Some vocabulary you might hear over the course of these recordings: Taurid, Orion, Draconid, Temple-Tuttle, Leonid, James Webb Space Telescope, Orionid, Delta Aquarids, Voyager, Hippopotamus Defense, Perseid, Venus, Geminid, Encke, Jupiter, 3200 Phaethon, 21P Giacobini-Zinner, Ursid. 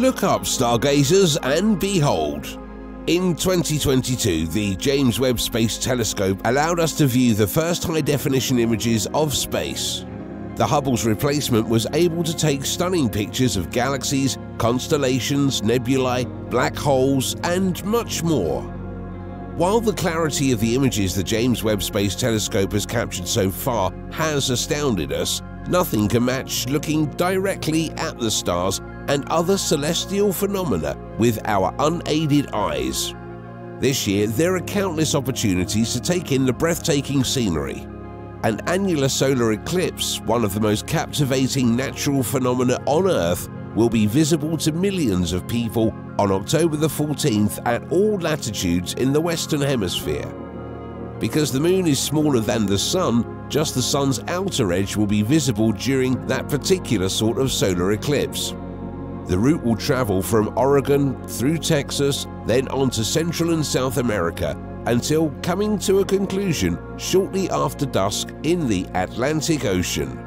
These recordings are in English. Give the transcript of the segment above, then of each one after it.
Look up, stargazers, and behold! In 2022, the James Webb Space Telescope allowed us to view the first high-definition images of space. The Hubble's replacement was able to take stunning pictures of galaxies, constellations, nebulae, black holes, and much more. While the clarity of the images the James Webb Space Telescope has captured so far has astounded us, nothing can match looking directly at the stars and other celestial phenomena with our unaided eyes. This year, there are countless opportunities to take in the breathtaking scenery. An annular solar eclipse, one of the most captivating natural phenomena on Earth, will be visible to millions of people on October the 14th at all latitudes in the Western Hemisphere. Because the Moon is smaller than the Sun, just the Sun's outer edge will be visible during that particular sort of solar eclipse. The route will travel from Oregon through Texas, then on to Central and South America, until coming to a conclusion shortly after dusk in the Atlantic Ocean.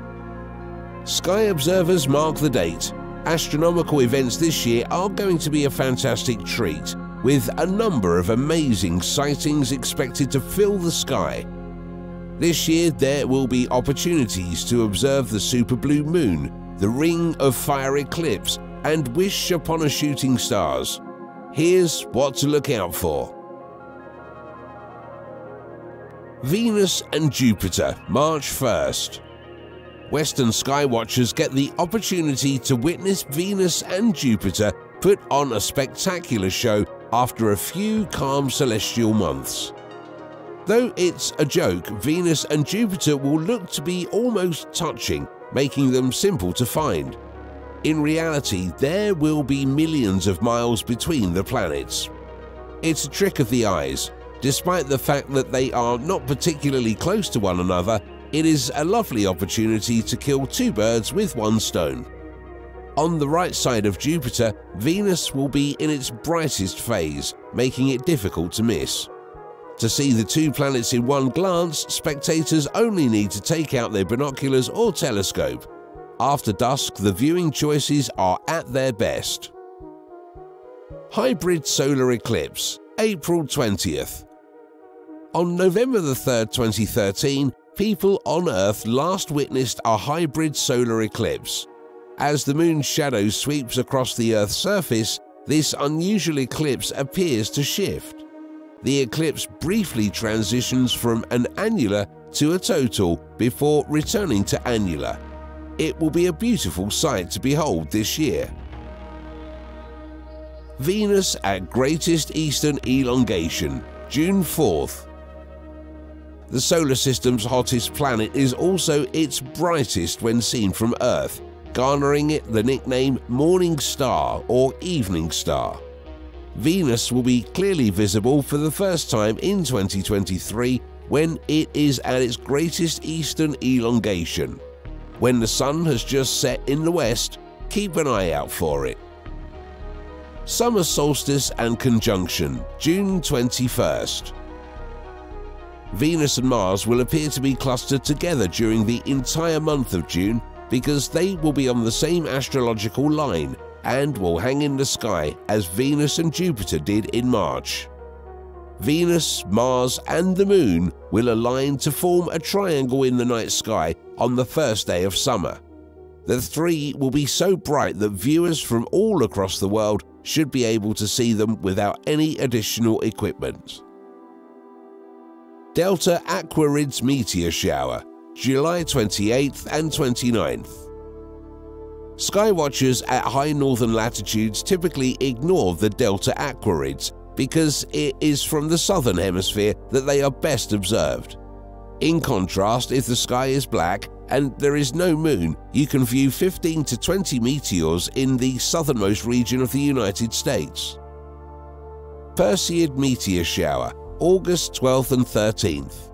Sky observers mark the date. Astronomical events this year are going to be a fantastic treat, with a number of amazing sightings expected to fill the sky. This year there will be opportunities to observe the super blue moon, the ring of fire eclipse, and wish upon a shooting stars. Here's what to look out for. Venus and Jupiter, March 1st. Western sky watchers get the opportunity to witness Venus and Jupiter put on a spectacular show after a few calm celestial months. Though it's a joke, Venus and Jupiter will look to be almost touching, making them simple to find. In reality, there will be millions of miles between the planets. It's a trick of the eyes. Despite the fact that they are not particularly close to one another, it is a lovely opportunity to kill two birds with one stone. On the right side of Jupiter, Venus will be in its brightest phase, making it difficult to miss. To see the two planets in one glance, spectators only need to take out their binoculars or telescope. After dusk, the viewing choices are at their best. Hybrid solar eclipse, April 20th. On November the 3rd, 2013, people on Earth last witnessed a hybrid solar eclipse. As the Moon's shadow sweeps across the Earth's surface, this unusual eclipse appears to shift. The eclipse briefly transitions from an annular to a total before returning to annular. It will be a beautiful sight to behold this year. Venus at greatest eastern elongation, June 4th. The solar system's hottest planet is also its brightest when seen from Earth, garnering it the nickname Morning Star or Evening Star. Venus will be clearly visible for the first time in 2023 when it is at its greatest eastern elongation. When the sun has just set in the west, keep an eye out for it. Summer solstice and conjunction, June 21st. Venus and Mars will appear to be clustered together during the entire month of June because they will be on the same astrological line and will hang in the sky as Venus and Jupiter did in March. Venus, Mars, and the Moon will align to form a triangle in the night sky on the first day of summer. The three will be so bright that viewers from all across the world should be able to see them without any additional equipment. Delta Aquarids meteor shower, July 28th and 29th. Skywatchers at high northern latitudes typically ignore the Delta Aquarids because it is from the southern hemisphere that they are best observed. In contrast, if the sky is black and there is no moon, you can view 15 to 20 meteors in the southernmost region of the United States. Perseid meteor shower, August 12th and 13th.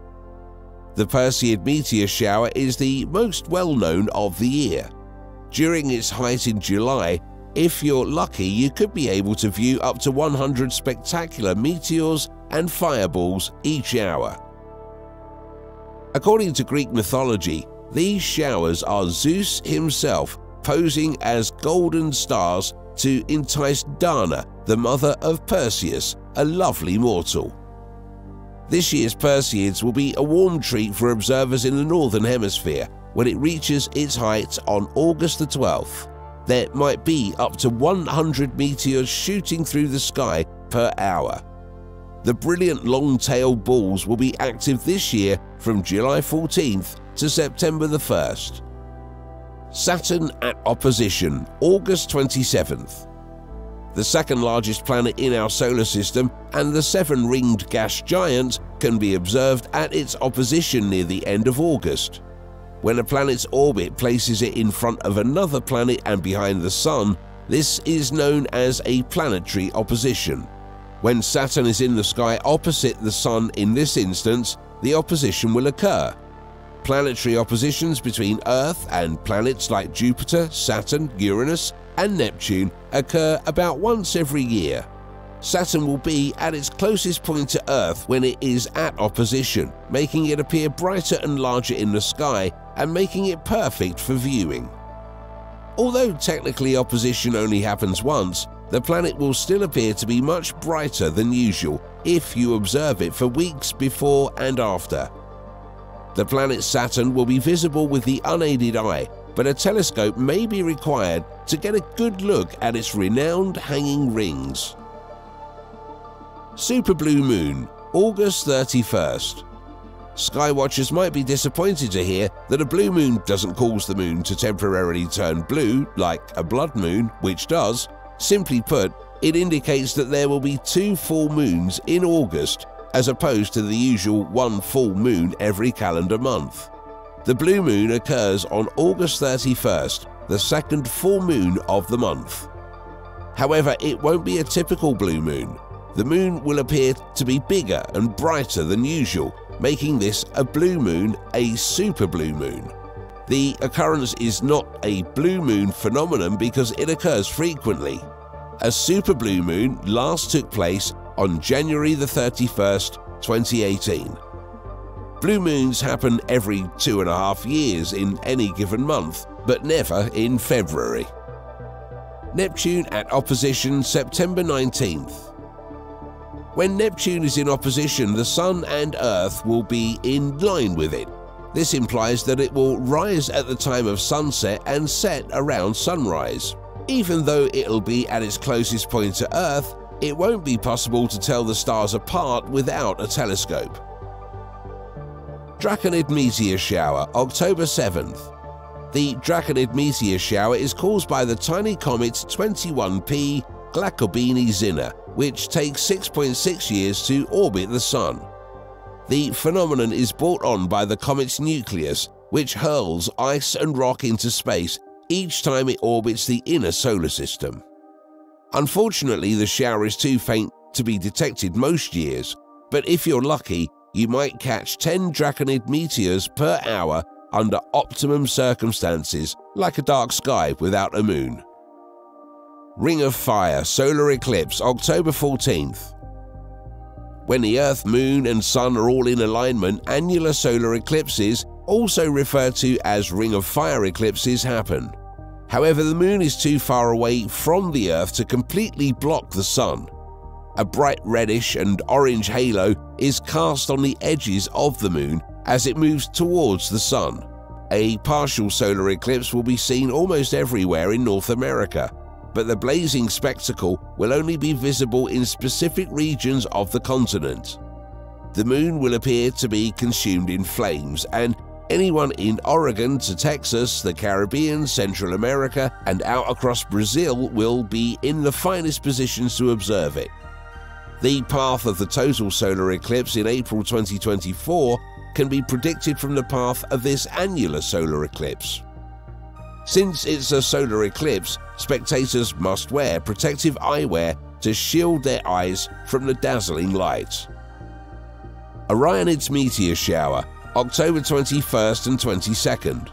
The Perseid meteor shower is the most well-known of the year. During its height in July, if you're lucky, you could be able to view up to 100 spectacular meteors and fireballs each hour. According to Greek mythology, these showers are Zeus himself posing as golden stars to entice Dana, the mother of Perseus, a lovely mortal. This year's Perseids will be a warm treat for observers in the Northern Hemisphere when it reaches its height on August the 12th. There might be up to 100 meteors shooting through the sky per hour. The brilliant long-tailed balls will be active this year from July 14th to September the 1st. Saturn at opposition, August 27th. The second largest planet in our solar system and the seven-ringed gas giant can be observed at its opposition near the end of August. When a planet's orbit places it in front of another planet and behind the Sun, this is known as a planetary opposition. When Saturn is in the sky opposite the Sun in this instance, the opposition will occur. Planetary oppositions between Earth and planets like Jupiter, Saturn, Uranus, and Neptune occur about once every year. Saturn will be at its closest point to Earth when it is at opposition, making it appear brighter and larger in the sky and making it perfect for viewing. Although technically opposition only happens once, the planet will still appear to be much brighter than usual if you observe it for weeks before and after. The planet Saturn will be visible with the unaided eye, but a telescope may be required to get a good look at its renowned hanging rings. Super Blue Moon, August 31st. Skywatchers might be disappointed to hear that a blue moon doesn't cause the moon to temporarily turn blue, like a blood moon, which does. Simply put, it indicates that there will be two full moons in August, as opposed to the usual one full moon every calendar month. The blue moon occurs on August 31st, the second full moon of the month. However, it won't be a typical blue moon. The moon will appear to be bigger and brighter than usual, making this a blue moon, a super blue moon. The occurrence is not a blue moon phenomenon because it occurs frequently. A super blue moon last took place on January the 31st, 2018. Blue moons happen every 2.5 years in any given month, but never in February. Neptune at opposition, September 19th. When Neptune is in opposition, the Sun and Earth will be in line with it. This implies that it will rise at the time of sunset and set around sunrise. Even though it'll be at its closest point to Earth, it won't be possible to tell the stars apart without a telescope. Draconid meteor shower, October 7th. The Draconid meteor shower is caused by the tiny comet 21P Giacobini-Zinner, which takes 6.6 years to orbit the Sun. The phenomenon is brought on by the comet's nucleus, which hurls ice and rock into space each time it orbits the inner solar system. Unfortunately, the shower is too faint to be detected most years, but if you're lucky, you might catch 10 Draconid meteors per hour under optimum circumstances, like a dark sky without a moon. Ring of Fire solar eclipse, October 14th. When the Earth, Moon and Sun are all in alignment, annular solar eclipses, also referred to as Ring of Fire eclipses, happen. However, the Moon is too far away from the Earth to completely block the Sun. A bright reddish and orange halo is cast on the edges of the Moon as it moves towards the Sun. A partial solar eclipse will be seen almost everywhere in North America, but the blazing spectacle will only be visible in specific regions of the continent. The Moon will appear to be consumed in flames, and anyone in Oregon to Texas, the Caribbean, Central America, and out across Brazil will be in the finest positions to observe it. The path of the total solar eclipse in April 2024 can be predicted from the path of this annular solar eclipse. Since it's a solar eclipse, spectators must wear protective eyewear to shield their eyes from the dazzling light. Orionids meteor shower, October 21st and 22nd.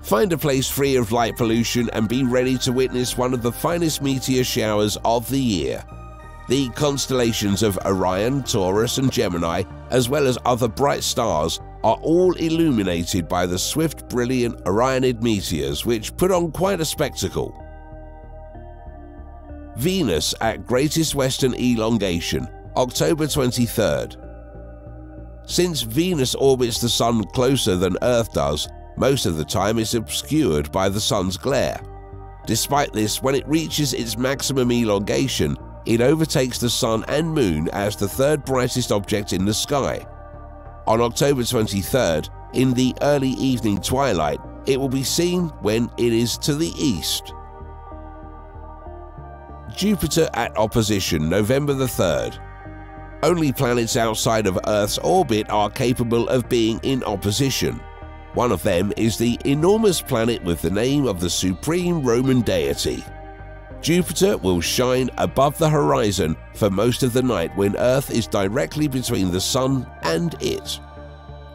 Find a place free of light pollution and be ready to witness one of the finest meteor showers of the year. The constellations of Orion, Taurus and Gemini, as well as other bright stars, are all illuminated by the swift, brilliant Orionid meteors, which put on quite a spectacle. Venus at greatest western elongation, October 23rd. Since Venus orbits the Sun closer than Earth does, most of the time it's obscured by the Sun's glare. Despite this, when it reaches its maximum elongation, it overtakes the Sun and Moon as the third brightest object in the sky. On October 23rd, in the early evening twilight, it will be seen when it is to the east. Jupiter at opposition, November the 3rd. Only planets outside of Earth's orbit are capable of being in opposition. One of them is the enormous planet with the name of the Supreme Roman Deity. Jupiter will shine above the horizon for most of the night when Earth is directly between the Sun and it.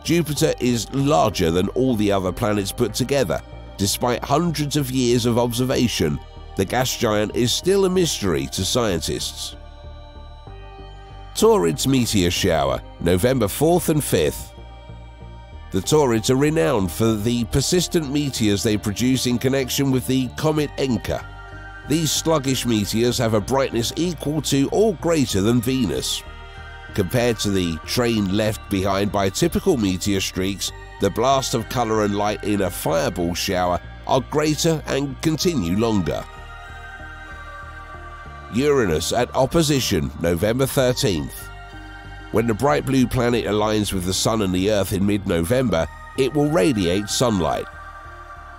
Jupiter is larger than all the other planets put together. Despite hundreds of years of observation, the gas giant is still a mystery to scientists. Taurid's meteor shower, November 4th and 5th. The Taurids are renowned for the persistent meteors they produce in connection with the comet Encke. These sluggish meteors have a brightness equal to or greater than Venus. Compared to the train left behind by typical meteor streaks, the blasts of color and light in a fireball shower are greater and continue longer. Uranus at opposition, November 13th. When the bright blue planet aligns with the Sun and the Earth in mid-November, it will radiate sunlight.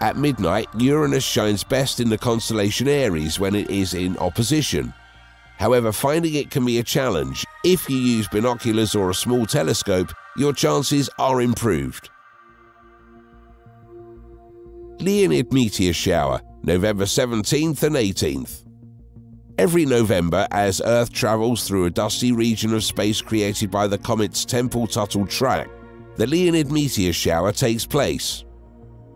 At midnight, Uranus shines best in the constellation Aries when it is in opposition. However, finding it can be a challenge. If you use binoculars or a small telescope, your chances are improved. Leonid meteor shower, November 17th and 18th. Every November, as Earth travels through a dusty region of space created by the comet's Temple-Tuttle track, the Leonid meteor shower takes place.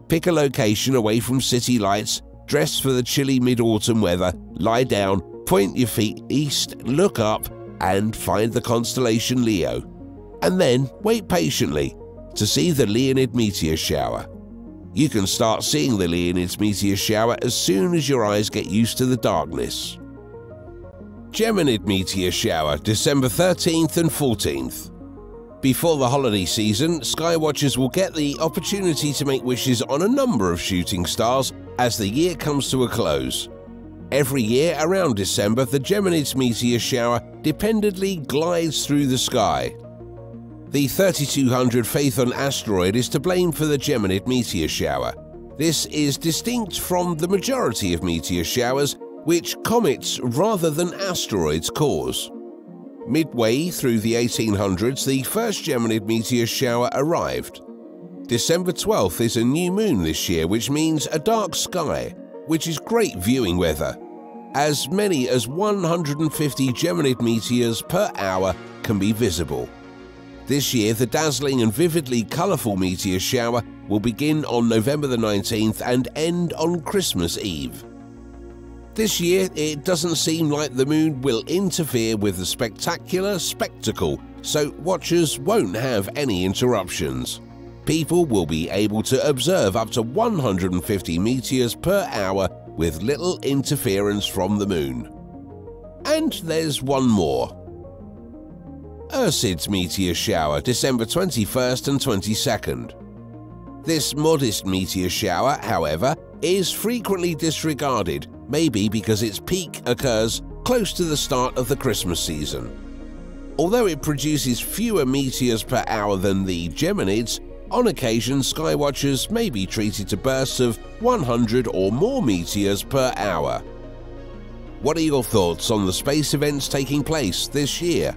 Pick a location away from city lights, dress for the chilly mid-autumn weather, lie down, point your feet east, look up, and find the constellation Leo. And then wait patiently to see the Leonid meteor shower. You can start seeing the Leonid meteor shower as soon as your eyes get used to the darkness. Geminid meteor shower, December 13th and 14th. Before the holiday season, skywatchers will get the opportunity to make wishes on a number of shooting stars as the year comes to a close. Every year around December, the Geminid meteor shower dependently glides through the sky. The 3200 Phaethon asteroid is to blame for the Geminid meteor shower. This is distinct from the majority of meteor showers, which comets rather than asteroids cause. Midway through the 1800s, the first Geminid meteor shower arrived. December 12th is a new moon this year, which means a dark sky, which is great viewing weather. As many as 150 Geminid meteors per hour can be visible. This year, the dazzling and vividly colorful meteor shower will begin on November the 19th and end on Christmas Eve. This year, it doesn't seem like the moon will interfere with the spectacular spectacle, so watchers won't have any interruptions. People will be able to observe up to 150 meteors per hour with little interference from the moon. And there's one more. Ursid's meteor shower, December 21st and 22nd. This modest meteor shower, however, is frequently disregarded, maybe because its peak occurs close to the start of the Christmas season. Although it produces fewer meteors per hour than the Geminids, on occasion skywatchers may be treated to bursts of 100 or more meteors per hour. What are your thoughts on the space events taking place this year?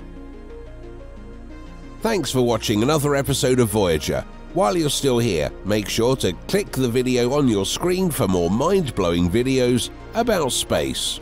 Thanks for watching another episode of Voyager. While you're still here, make sure to click the video on your screen for more mind-blowing videos about space.